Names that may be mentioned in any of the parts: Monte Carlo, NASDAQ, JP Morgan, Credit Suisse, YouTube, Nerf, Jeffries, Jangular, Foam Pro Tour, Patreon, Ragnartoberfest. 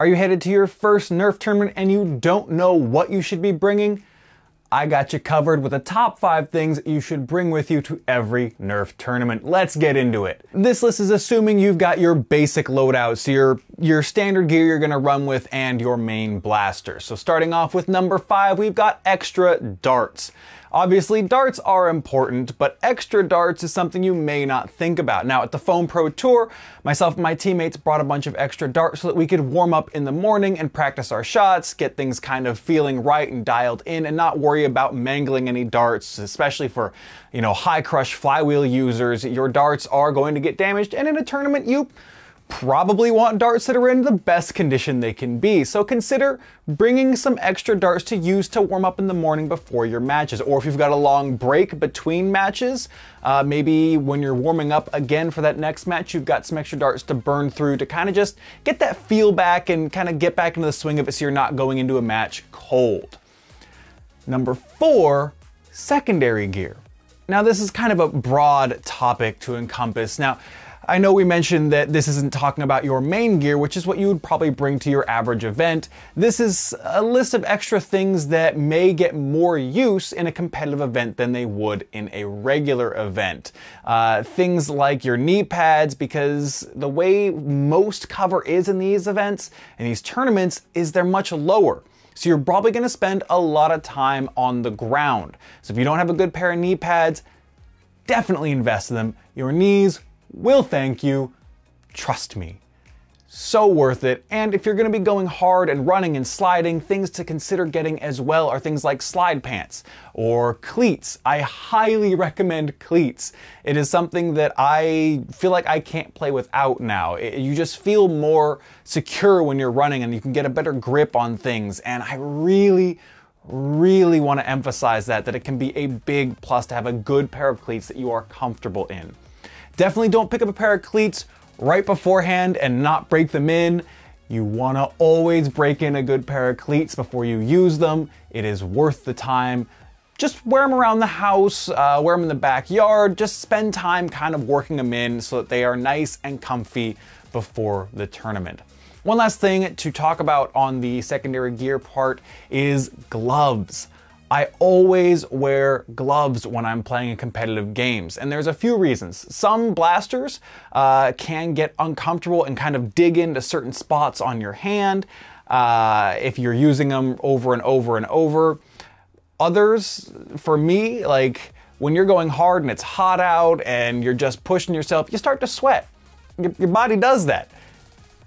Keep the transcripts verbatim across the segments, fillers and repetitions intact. Are you headed to your first Nerf tournament and you don't know what you should be bringing? I got you covered with the top five things you should bring with you to every Nerf tournament. Let's get into it. This list is assuming you've got your basic loadouts, your, your standard gear you're gonna run with, and your main blaster. So starting off with number five, we've got extra darts. Obviously, darts are important, but extra darts is something you may not think about. Now, at the Foam Pro Tour, myself and my teammates brought a bunch of extra darts so that we could warm up in the morning and practice our shots, get things kind of feeling right and dialed in, and not worry about mangling any darts, especially for, you know, high crush flywheel users. Your darts are going to get damaged, and in a tournament, you probably want darts that are in the best condition they can be. So consider bringing some extra darts to use to warm up in the morning before your matches. Or if you've got a long break between matches, uh, maybe when you're warming up again for that next match, you've got some extra darts to burn through to kind of just get that feel back and kind of get back into the swing of it so you're not going into a match cold. Number four, secondary gear. Now this is kind of a broad topic to encompass. Now, I know we mentioned that this isn't talking about your main gear, which is what you would probably bring to your average event. This is a list of extra things that may get more use in a competitive event than they would in a regular event. Uh, things like your knee pads, because the way most cover is in these events and these tournaments is they're much lower. So you're probably going to spend a lot of time on the ground. So if you don't have a good pair of knee pads, definitely invest in them. Your knees will thank you, trust me. So worth it. And if you're gonna be going hard and running and sliding, things to consider getting as well are things like slide pants or cleats. I highly recommend cleats. It is something that I feel like I can't play without now. It, you just feel more secure when you're running and you can get a better grip on things. And I really, really wanna emphasize that, that it can be a big plus to have a good pair of cleats that you are comfortable in. Definitely don't pick up a pair of cleats right beforehand and not break them in. You want to always break in a good pair of cleats before you use them. It is worth the time. Just wear them around the house, uh, wear them in the backyard, just spend time kind of working them in so that they are nice and comfy before the tournament. One last thing to talk about on the secondary gear part is gloves. I always wear gloves when I'm playing competitive games, and there's a few reasons. Some blasters uh, can get uncomfortable and kind of dig into certain spots on your hand uh, if you're using them over and over and over. Others, for me, like when you're going hard and it's hot out and you're just pushing yourself, you start to sweat. Your, your body does that.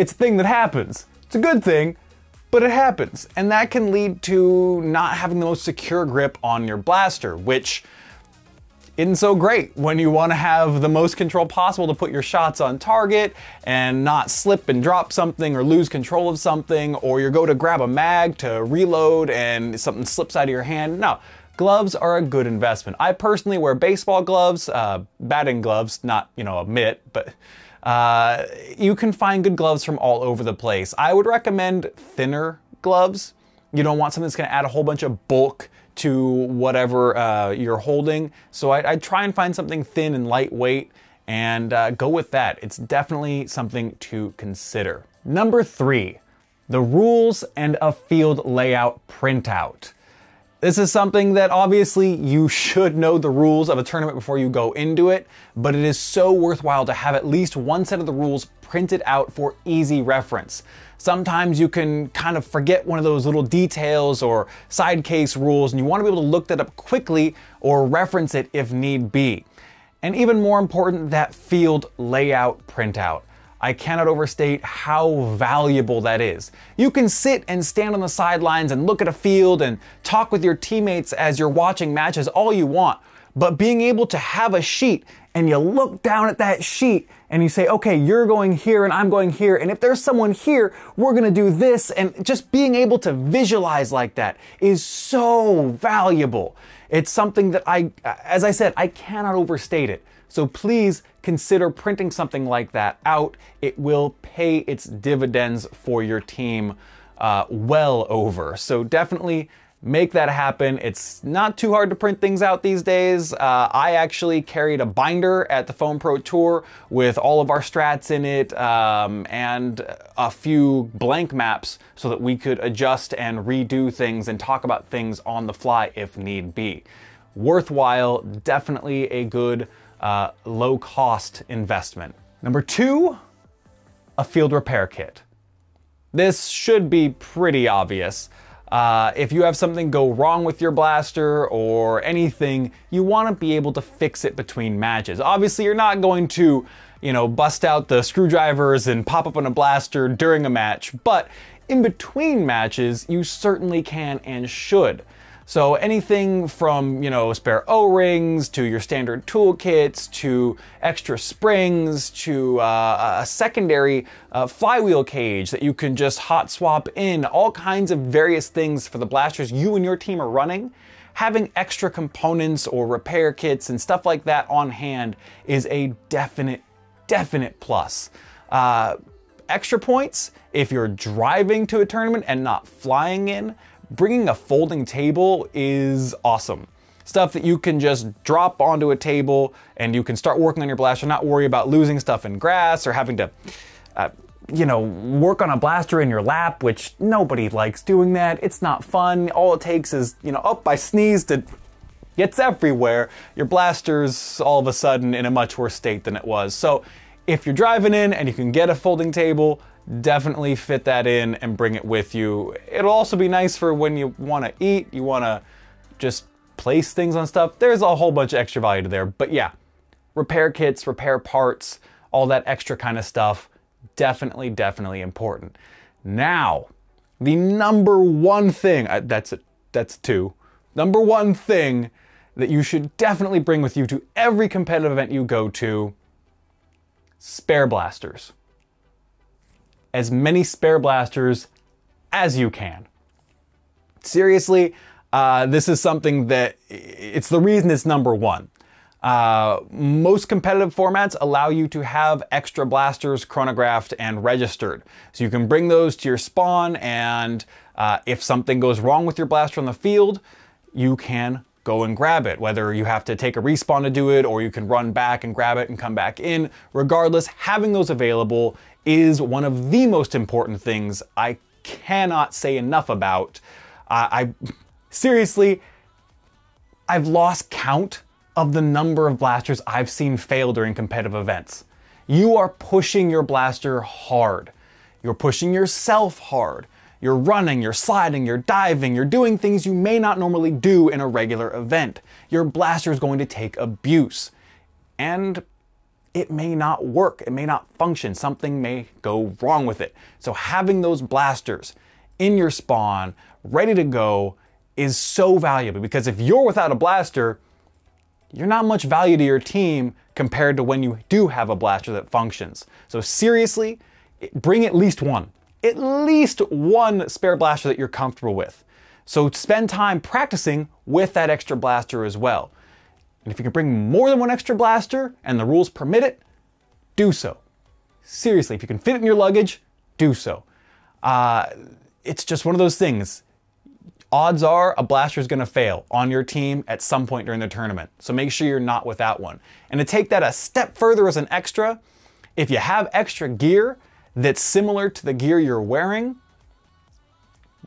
It's a thing that happens. It's a good thing. But it happens, and that can lead to not having the most secure grip on your blaster, which isn't so great when you want to have the most control possible to put your shots on target and not slip and drop something or lose control of something, or you go to grab a mag to reload and something slips out of your hand. No, gloves are a good investment. I personally wear baseball gloves, uh, batting gloves, not, you know, a mitt, but Uh, you can find good gloves from all over the place. I would recommend thinner gloves. You don't want something that's gonna add a whole bunch of bulk to whatever uh, you're holding. So I, I try and find something thin and lightweight and uh, go with that. It's definitely something to consider. Number three, the rules and a field layout printout. This is something that obviously you should know the rules of a tournament before you go into it, but it is so worthwhile to have at least one set of the rules printed out for easy reference. Sometimes you can kind of forget one of those little details or side case rules, and you want to be able to look that up quickly or reference it if need be. And even more important, that field layout printout. I cannot overstate how valuable that is. You can sit and stand on the sidelines and look at a field and talk with your teammates as you're watching matches all you want, but being able to have a sheet and you look down at that sheet and you say, okay, you're going here and I'm going here, and if there's someone here, we're gonna do this, and just being able to visualize like that is so valuable. It's something that I, as I said, I cannot overstate it. So please consider printing something like that out. It will pay its dividends for your team uh, well over. So definitely make that happen. It's not too hard to print things out these days. Uh, I actually carried a binder at the Foam Pro Tour with all of our strats in it um, and a few blank maps so that we could adjust and redo things and talk about things on the fly if need be. Worthwhile, definitely a good uh, low-cost investment. Number two, a field repair kit. This should be pretty obvious. Uh, if you have something go wrong with your blaster or anything, you want to be able to fix it between matches. Obviously, you're not going to, you know, bust out the screwdrivers and pop up on a blaster during a match, but in between matches, you certainly can and should. So anything from, you know, spare O-rings to your standard toolkits to extra springs to uh, a secondary uh, flywheel cage that you can just hot swap in, all kinds of various things for the blasters you and your team are running. Having extra components or repair kits and stuff like that on hand is a definite, definite plus. Uh, extra points if you're driving to a tournament and not flying in. Bringing a folding table is awesome. Stuff that you can just drop onto a table and you can start working on your blaster, not worry about losing stuff in grass or having to, uh, you know, work on a blaster in your lap, which nobody likes doing that. It's not fun. All it takes is, you know, oh, I sneezed, it gets everywhere. Your blaster's all of a sudden in a much worse state than it was. So if you're driving in and you can get a folding table, definitely fit that in and bring it with you. It'll also be nice for when you want to eat, you want to just place things on stuff. There's a whole bunch of extra value to there, but yeah, repair kits, repair parts, all that extra kind of stuff, definitely, definitely important. Now, the number one thing, uh, that's, a, that's two, number one thing that you should definitely bring with you to every competitive event you go to, spare blasters. As many spare blasters as you can. Seriously, uh, this is something that, it's the reason it's number one. Uh, most competitive formats allow you to have extra blasters chronographed and registered. So you can bring those to your spawn, and uh, if something goes wrong with your blaster on the field, you can go and grab it. Whether you have to take a respawn to do it, or you can run back and grab it and come back in. Regardless, having those available is one of the most important things I cannot say enough about. Uh, I seriously, I've lost count of the number of blasters I've seen fail during competitive events. You are pushing your blaster hard. You're pushing yourself hard. You're running, you're sliding, you're diving, you're doing things you may not normally do in a regular event. Your blaster is going to take abuse. And it may not work, it may not function, something may go wrong with it. So having those blasters in your spawn, ready to go, is so valuable, because if you're without a blaster, you're not much value to your team compared to when you do have a blaster that functions. So seriously, bring at least one, at least one spare blaster that you're comfortable with. So spend time practicing with that extra blaster as well. And if you can bring more than one extra blaster and the rules permit it, do so. Seriously, if you can fit it in your luggage, do so. Uh, it's just one of those things. Odds are a blaster is going to fail on your team at some point during the tournament. So make sure you're not without one. And to take that a step further as an extra, if you have extra gear that's similar to the gear you're wearing,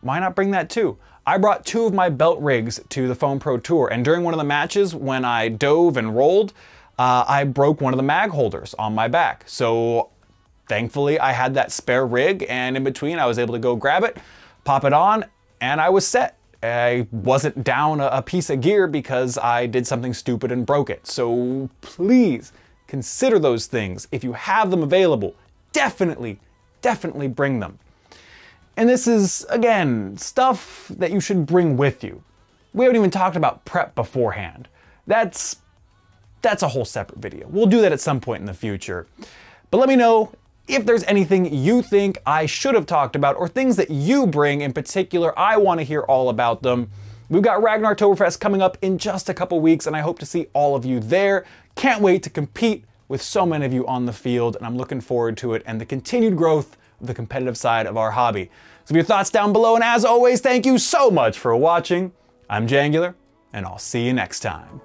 why not bring that too? I brought two of my belt rigs to the Foam Pro Tour, and during one of the matches, when I dove and rolled, uh, I broke one of the mag holders on my back. So thankfully I had that spare rig, and in between I was able to go grab it, pop it on, and I was set. I wasn't down a piece of gear because I did something stupid and broke it. So please consider those things. If you have them available, definitely, definitely bring them. And this is, again, stuff that you should bring with you. We haven't even talked about prep beforehand. That's, that's a whole separate video. We'll do that at some point in the future. But let me know if there's anything you think I should have talked about, or things that you bring in particular. I want to hear all about them. We've got Ragnartoberfest coming up in just a couple weeks, and I hope to see all of you there. Can't wait to compete with so many of you on the field, and I'm looking forward to it and the continued growth the competitive side of our hobby. Leave your thoughts down below, and as always, thank you so much for watching. I'm Jangular, and I'll see you next time.